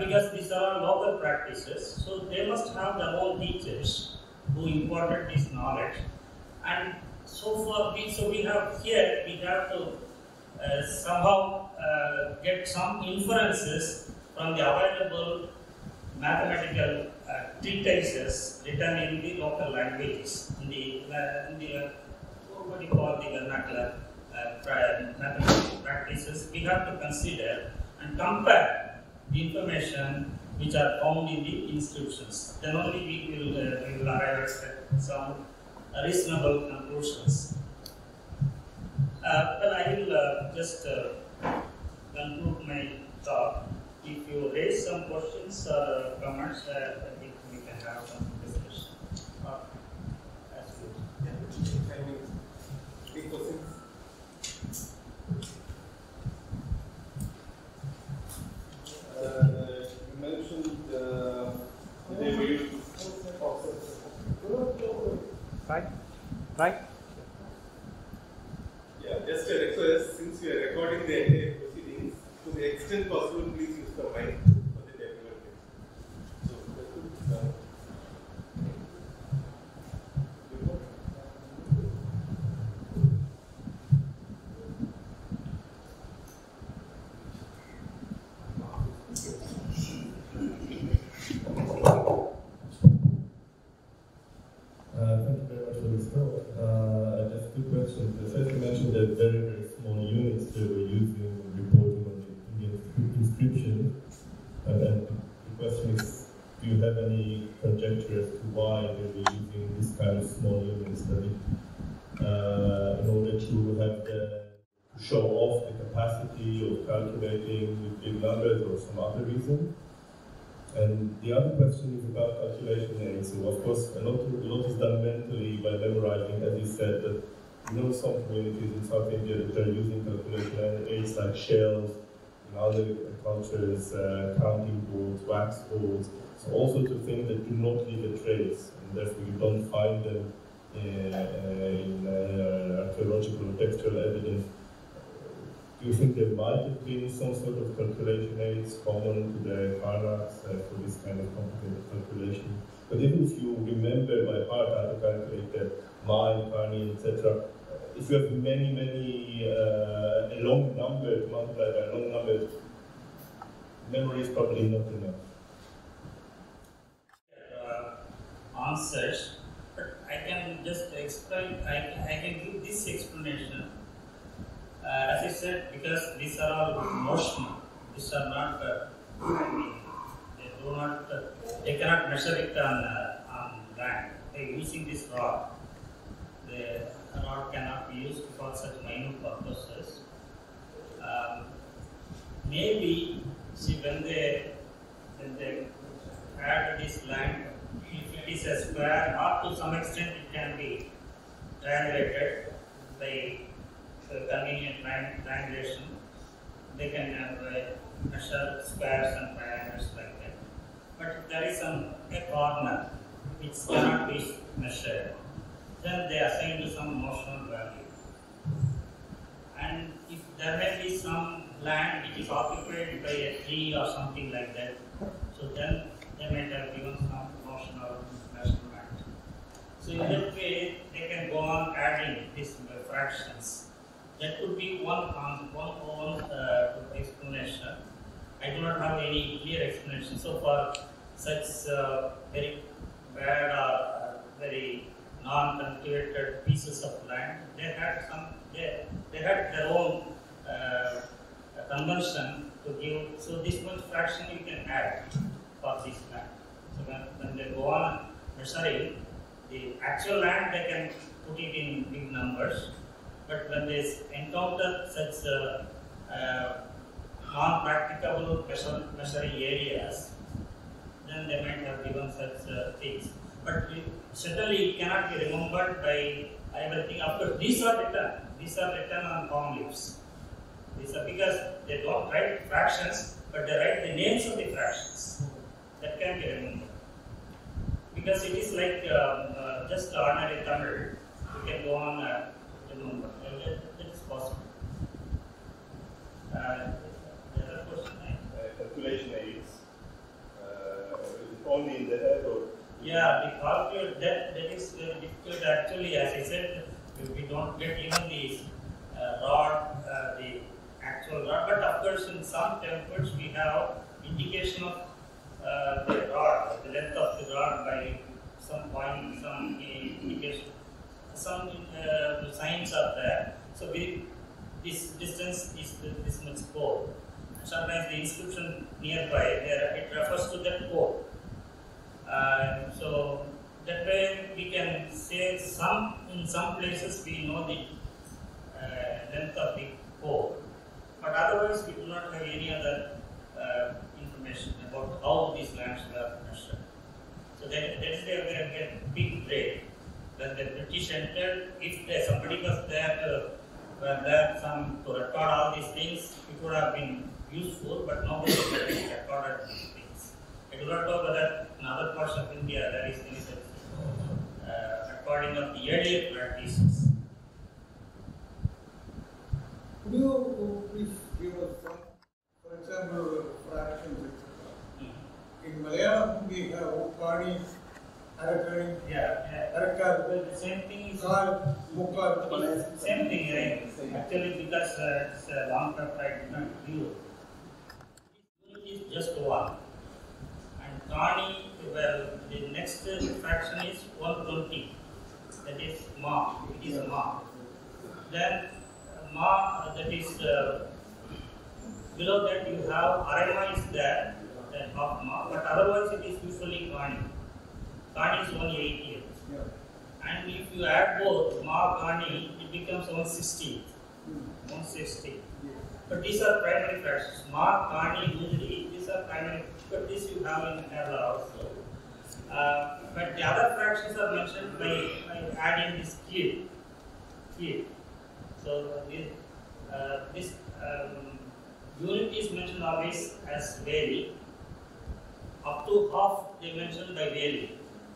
because these are local practices. So they must have their own teachers who imported this knowledge. And so we have here, we have to somehow get some inferences from the available mathematical treatises written in the local languages, what do you call the vernacular mathematical practices. We have to consider and compare the information which are found in the institutions. Then only we will arrive at some reasonable conclusions. Well, I will just conclude my talk. If you raise some questions or comments, I think we can have some discussion. That's good. Any questions? You mentioned they were used to process. Right? Yeah, just a request, since we are recording the entire proceedings, to the extent possible, please use the mic for the development. So, that could be done. Reason. And the other question is about calculation aids. So of course, a lot is done mentally by memorizing, as you said, that we know some communities in South India that are using calculation aids like shells, in other cultures, counting boards, wax boards, so all sorts of things that do not leave a trace, and therefore you don't find them in archaeological or textual evidence. Do you think there might have been some sort of calculation aids common to the Karnaks for this kind of complicated calculation? But even if you remember by heart how to calculate the mile, Karni, etc., if you have a long number to multiply by a long number, memory is probably not enough. Answers, but I can just explain, I can give this explanation. As I said, because these are all emotional, these are not, they cannot measure it on land. They are using this rod. The rod cannot be used for such minute purposes. Maybe, when they had this land, if it is a square, or to some extent it can be triangulated by convenient triangulation, they can have measure squares and triangles like that. But if there is a corner which cannot be measured, then they assign to some notional value. And if there may be some land which is occupied by a tree or something like that, so then they might have given some notional measurement. So in that way, they can go on adding these fractions. That could be one explanation. I do not have any clear explanation. So for such very bad or very non-cultivated pieces of land, they had their own convention to give. So this much fraction you can add. for this land. So when they go on measuring the actual land, they can put it in big numbers. But when they encounter such non-practicable measuring areas, then they might have given such things. But certainly it cannot be remembered by everything. Of course, these are written on palm leaves. These are because they don't write fractions, but they write the names of the fractions. That can be remembered. Because it is like just ordinary Tamil, you can go on remember. That is possible. There are questions. Calculation aids only in the head or? Yeah, because that is very difficult actually. As I said, we don't get even the rod, the actual rod, but of course in some temples we have indication of the rod, the length of the rod by some point, some indication, some signs are there. So we, this distance is this much core. Sometimes the inscription nearby, there it refers to that core. So that way we can say some, in some places we know the length of the core, but otherwise we do not have any other information about how these lands were measured. So that is where we get a big break. When the British entered, if somebody was there to record all these things, it would have been useful, but nobody recorded these things. I do not know whether in other parts of India there is any such recording of the earlier practices. Could you please give us some, for example, fractions, etc.? In Malayalam, we have Ukani, Arakan, Arakan, the same thing is called Mukkal. Same thing, right? Actually, because it's a long term, I did not view. It is just one. And Kani, well, the next fraction is 120. That is Ma. It is a Ma. Then, Ma, that is below that you have Arama is there, then half Ma, but otherwise it is usually Kani. Kani is only 80th. Yeah. And if you add both Ma, Kani, it becomes 160th. 160. Yeah. But these are primary fractions. Ma, Kani, usually these are primary, but this you have in Kerala also. But the other fractions are mentioned by adding this kid. So this unit is mentioned always as veli. Up to half they mention by veli,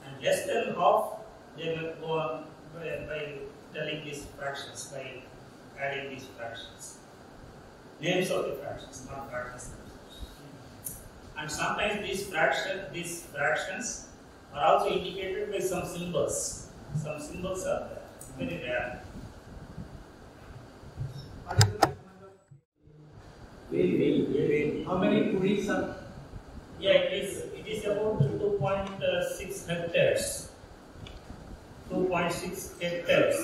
and less than half they will go on by telling these fractions, by adding these fractions. Names of the fractions, not fractions. And sometimes these fractions are also indicated by some symbols. Some symbols are there, very rare. How many puris are? Yeah, it is about 2.6 hectares. 2.6 hectares.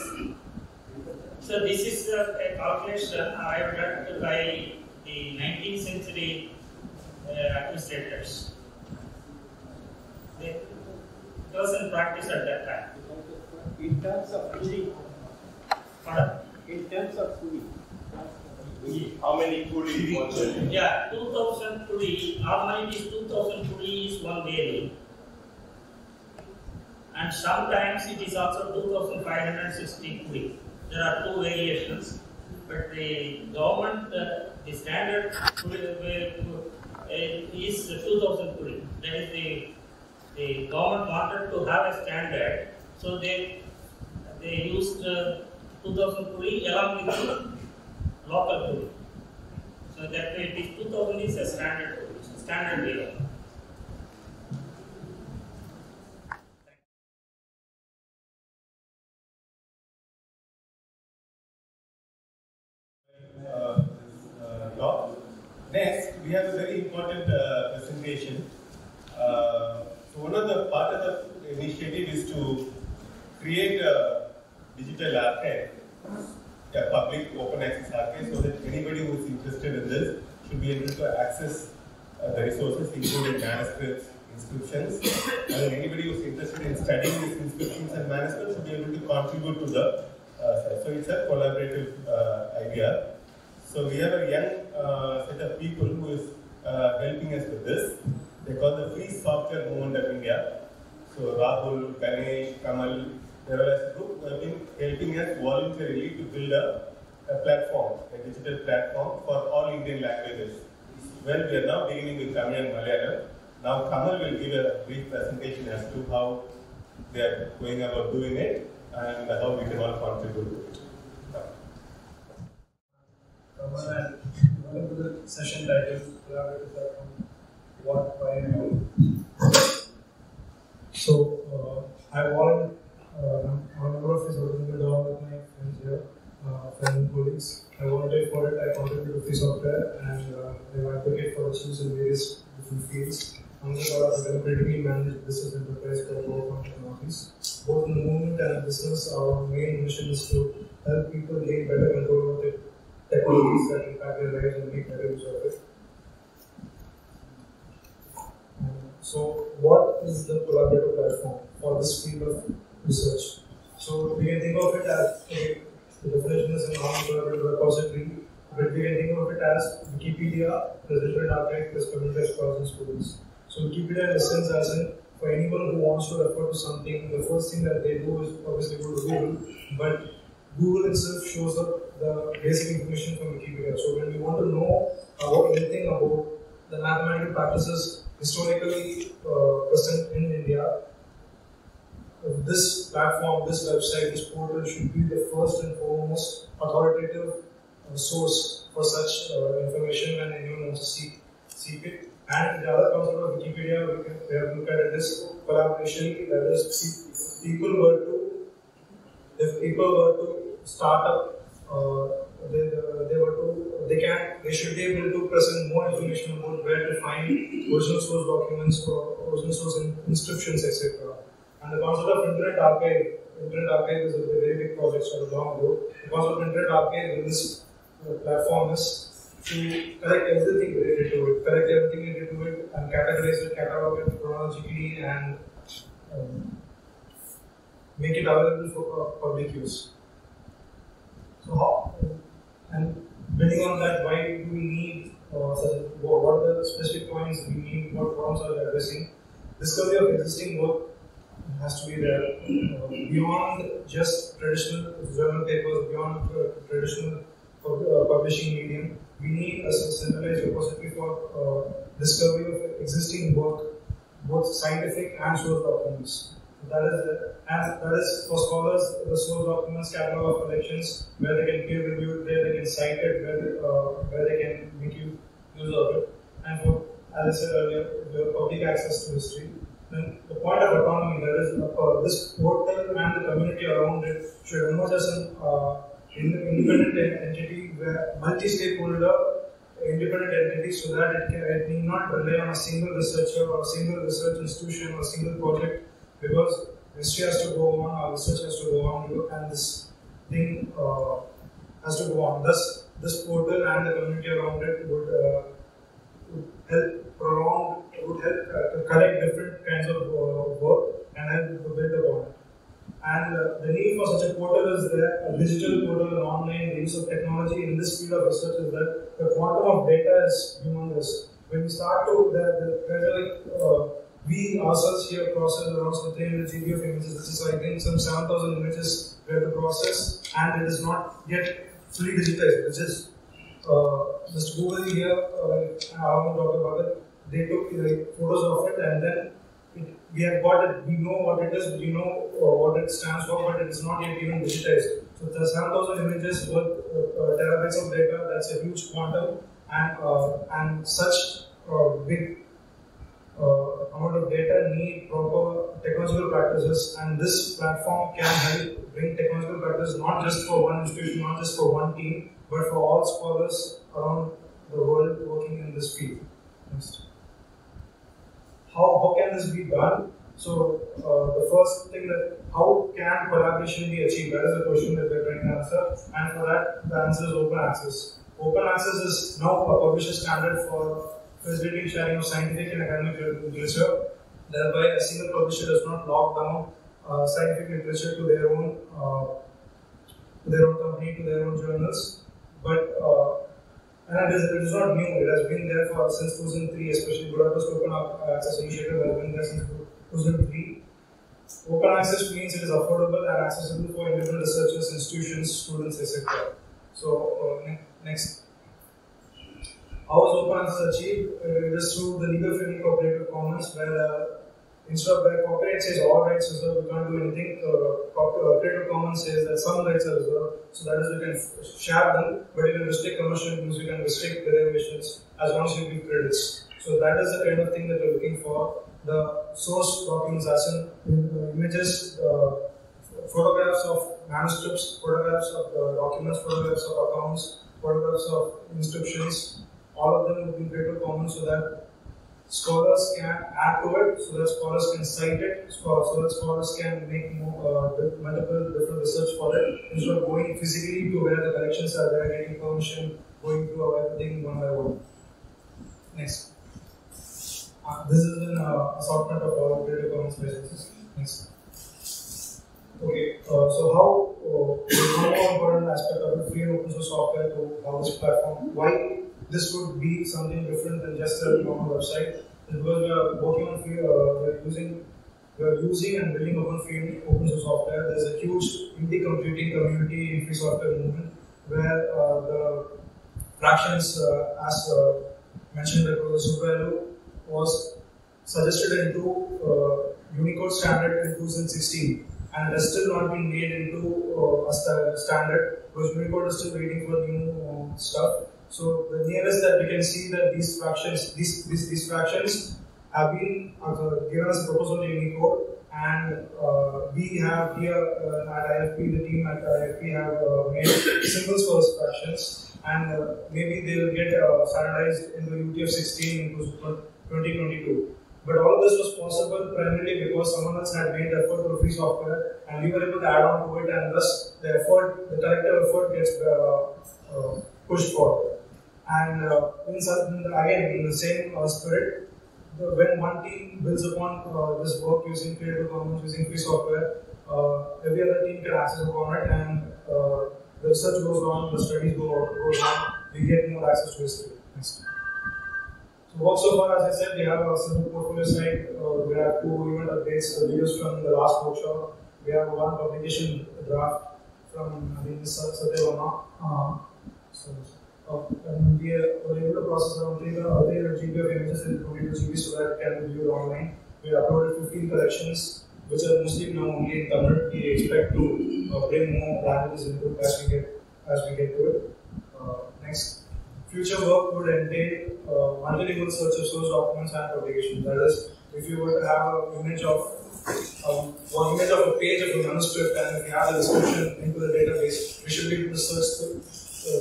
So this is a calculation arrived at by the 19th century administrators. It wasn't practiced at that time. In terms of puri. Pardon? In terms of puri. How many puri? Yeah, 2000 puri. Normally, this 2000 puri is one veli, and sometimes it is also 2560 puri. There are two variations, but the government, the standard is 2000 puri. That is the government wanted to have a standard, so they used 2000 puri along with the local puri. So that way, it is 2000 is a standard puri, standard way. Next, we have a very important presentation. So one of the part of the initiative is to create a digital archive. A public open access archive, so that anybody who is interested in this should be able to access the resources, including manuscripts, inscriptions. And anybody who's interested in studying these inscriptions and manuscripts should be able to contribute to the site. So it's a collaborative idea. So we have a young set of people who is helping us with this. They call the Free Software Movement of India. So Rahul, Ganesh, Kamal, there are a group who have been helping us voluntarily to build a platform, a digital platform for all Indian languages. Well, we are now beginning with Tamil and Malayalam. Now Kamal will give a brief presentation as to how they are going about doing it and how we can all contribute. Kamal and welcome to the session titled Collaborative Platform, What, Why and How. So I want a number of his opening the door with my friends here, friends and colleagues. I volunteer for it, I contribute to free software and I advocate for issues in various different fields. I'm democratically managed business enterprise for low technologies. Both in the movement and the business, our main mission is to help people gain better control of their technologies that impact their lives and make better use of it. So, what is the collaborative platform for this field of research? So, we can think of it as the definition is a non-collaborative repository, but we can think of it as Wikipedia, the different archive, plus communities, and students. So, Wikipedia in the sense as in, for anyone who wants to refer to something, the first thing that they do is obviously go to Google, but Google itself shows up the basic information from Wikipedia. So, when we want to know about anything about the mathematical practices historically present in India, this platform, this website, this portal should be the first and foremost authoritative source for such information when anyone wants to seek it. And the other concept of Wikipedia, we have looked at it as collaboration, that is, if people were to start up, they should be able to present more information about where to find original source documents, original source inscriptions, etc. And the concept of Internet Archive is a very big project for a long ago. The concept of Internet Archive in this platform is to collect everything related to it, and categorize it, catalog it, chronologically, and make it available for public use. So how, and building on that, why do we need what are the specific points we need, what problems are we addressing? Discovery of existing work has to be there, beyond just traditional journal papers, beyond traditional publishing medium. We need a centralized repository for discovery of existing work, both scientific and source documents. That is, for scholars, the source documents, catalog of collections, where they can peer review it, where they can cite it, where they can make use of it. And for, as I said earlier, the public access to history. Then the point of autonomy, that is, this portal and the community around it should emerge as an independent entity, where multi-stakeholder independent entity, so that it need not rely on a single researcher or a single research institution or a single project. Because history has to go on, our research has to go on, and this thing has to go on. Thus, this portal and the community around it would help prolong, would help collect different kinds of work and help build upon it. And the need for such a portal is that a digital portal, an online use of technology in this field of research is that the quantum of data is humongous. When we start to, we ourselves here process around 300 GB of images. This is, I think, some 7,000 images we have to process, and it is not yet fully digitized. Which is just Google here, our own Dr. Bhagat, they took photos of it, and then we have got it. We know what it is, we know what it stands for, but it is not yet even digitized. So, the 7,000 images worth terabytes of data, that's a huge quantum, and such big amount of data need proper technological practices, and this platform can help bring technological practices not just for one institution, not just for one team, but for all scholars around the world working in this field. Next. How can this be done? So the first thing that, how can collaboration be achieved? That is the question that we are trying to answer, and for that the answer is open access. Open access is now a publisher standard for facilitating sharing of scientific and academic literature, thereby a single publisher does not lock down scientific literature to their own company, to their own journals. But and it is not new. It has been there for since 2003, especially Budapest Open Access Initiative has been there since 2003. Open access means it is affordable and accessible for individual researchers, institutions, students, etc. So next. How is open access achieved? It is through the legal framework of Creative Commons, where instead of where copyright says all rights reserved, we can't do anything. Creative Commons says that some rights are reserved, so that is we can share them, but you can restrict commercial use, you can restrict derivations as long as you give credits. So that is the kind of thing that we're looking for. The source documents, as in images, photographs of manuscripts, photographs of documents, photographs of accounts, photographs of inscriptions. All of them will be Creative Commons so that scholars can add to it, so that scholars can cite it, so that scholars can make more multiple different research for it, instead of going physically to where the collections are there, getting permission, going to everything one by one. Next. This is an assortment of all Creative Commons licenses. Next. Okay, so how one more important aspect of the free and open source software to how this platform, why this would be something different than just a normal website, because we are working on free, we are using and building open free open source software. There is a huge indie computing community in free software movement, where the fractions, as mentioned by Professor SubbuRayalu, was suggested into Unicode standard in 2016. And it has still not been made into a standard, because Unicode is still waiting for new stuff. So the nearest that we can see that these fractions have been given as a proposal to Unicode, and we have here at IFP, the team at IFP have made symbols for those fractions, and maybe they will get standardized in the UTF 16 in 2022. But all of this was possible primarily because someone else had made the effort for free software, and we were able to add on to it, and thus the effort, the collective effort gets pushed forward. And in the same spirit, when one team builds upon this work using Creative Commons, using free software, every other team can access upon it, and the research goes on, the studies go on, we get more access to history. Next. So, so far, as I said, we have a simple portfolio site, we have 2 event updates, videos from the last workshop, we have 1 publication draft from Satyavarma. And we are able to process around 300 GB of images and 22 GB so that it can be viewed online. We have uploaded 15 collections, which are mostly now only in Tamil. We expect to bring more languages into it as we get to it. Next. Future work would entail multilingual search of source documents and publications. That is, if you were to have an image of a page of a manuscript, and if you have a description into the database, we should be able to search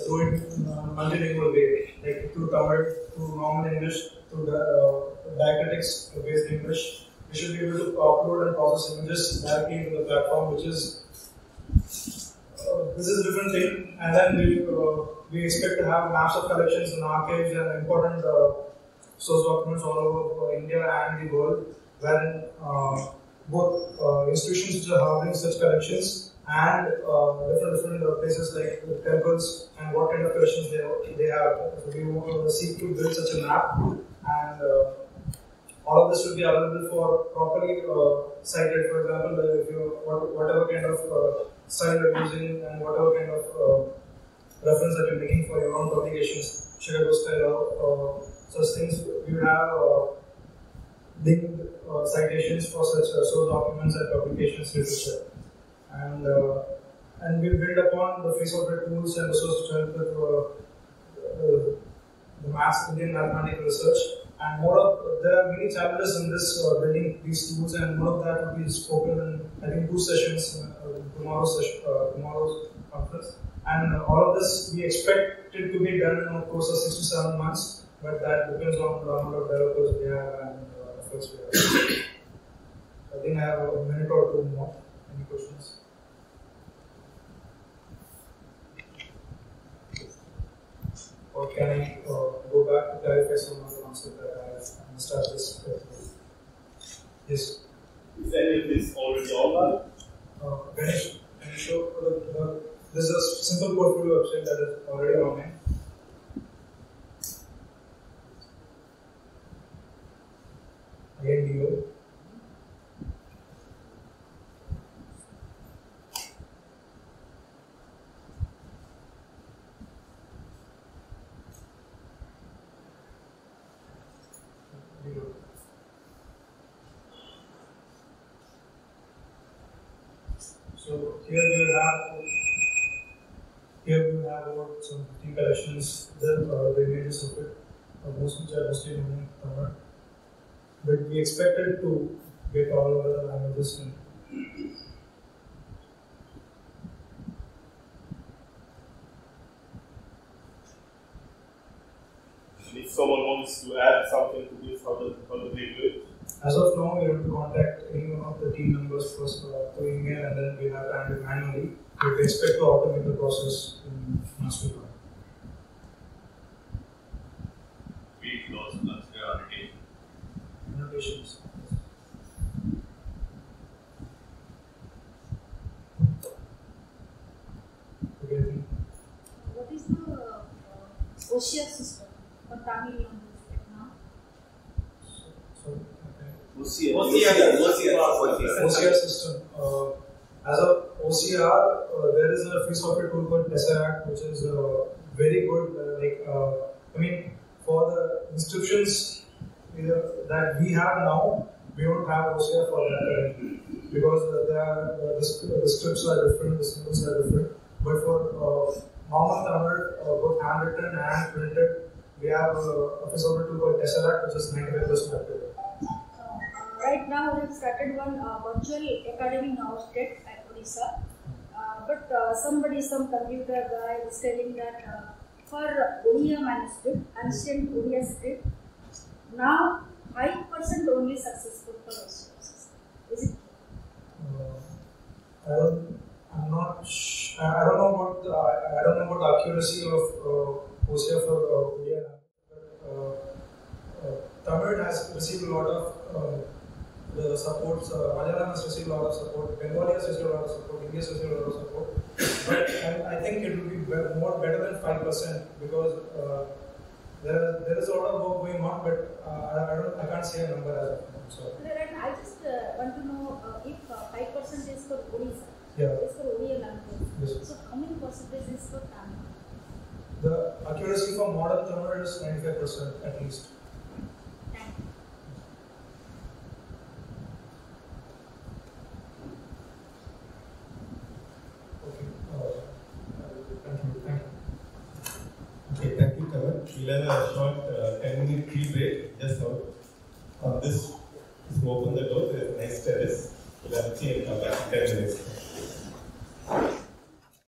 through it in a multilingual way, like through Tamil, through normal English, through diacritics based English. We should be able to upload and process images directly into the platform, which is this is a different thing. And then we expect to have maps of collections and archives and important source documents all over India and the world, wherein both institutions which are harboring such collections and different places like the temples and what kind of collections they have. We want to seek to build such a map, and all of this will be available for properly cited. For example, if you whatever kind of style you're using and whatever kind of reference that you're making for your own publications, Chicago style, such things, you have linked citations for such source documents and publications, literature. And we build upon the free software tools and the source the mass Indian mathematical research. And more of, there are many challenges in this building these tools, and more of that will be spoken in I think 2 sessions, tomorrow's conference. And all of this we expect it to be done in a course of 6 to 7 months, but that depends on the amount of developers we have and efforts we have. I think I have a minute or 2 more. Any questions? Or can I go back to clarify some of the answers? Yes. Is any of this already online? Ganesh, can you show this is a simple portfolio website that is already online. Again, we go. So here we will have about some 50 collections, then the images of it, most which are listed in Tamil. But we expected to get all of the languages in. If someone wants to add something to this, how do they do it? As of now, we have to contact any one of the team members first through email, and then we have to handle manually. But we expect to automate the process in months to come. We close Bhaskara already. Innovations. Okay. What is the OCR system for Tamil language right now? Sorry. OCR system. As a OCR, there is a free software tool called Tesseract, which is very good. For the inscriptions that we have now, we don't have OCR for that because the scripts are different, the symbols are different. But for normal Tamil, both handwritten and printed, we have a free software tool called Tesseract, which is 95% accurate. Right now, we have started one virtual academy now at Odisha, but some computer guy was telling that for Odia manuscript, ancient Odia script, now 5% only successful for OCR. Is it? I don't know about the accuracy of OCR for Odia, but Tamil has received a lot of. The support, Malayalam has received a lot of support, Bengali has received a lot of support, India has received a lot of support. But I think it will be better than 5% because there is a lot of work going on, but I can't say a number as of now. So. I just want to know if 5% is for Odisha, it's for Odia language. Yes. So how many percentage is for Tamil? The accuracy for modern Tamil is 95% at least. We'll have a short 10-minute tea break just out. This is open the door, there's a nice terrace. We'll have a tea and come back in 10 minutes.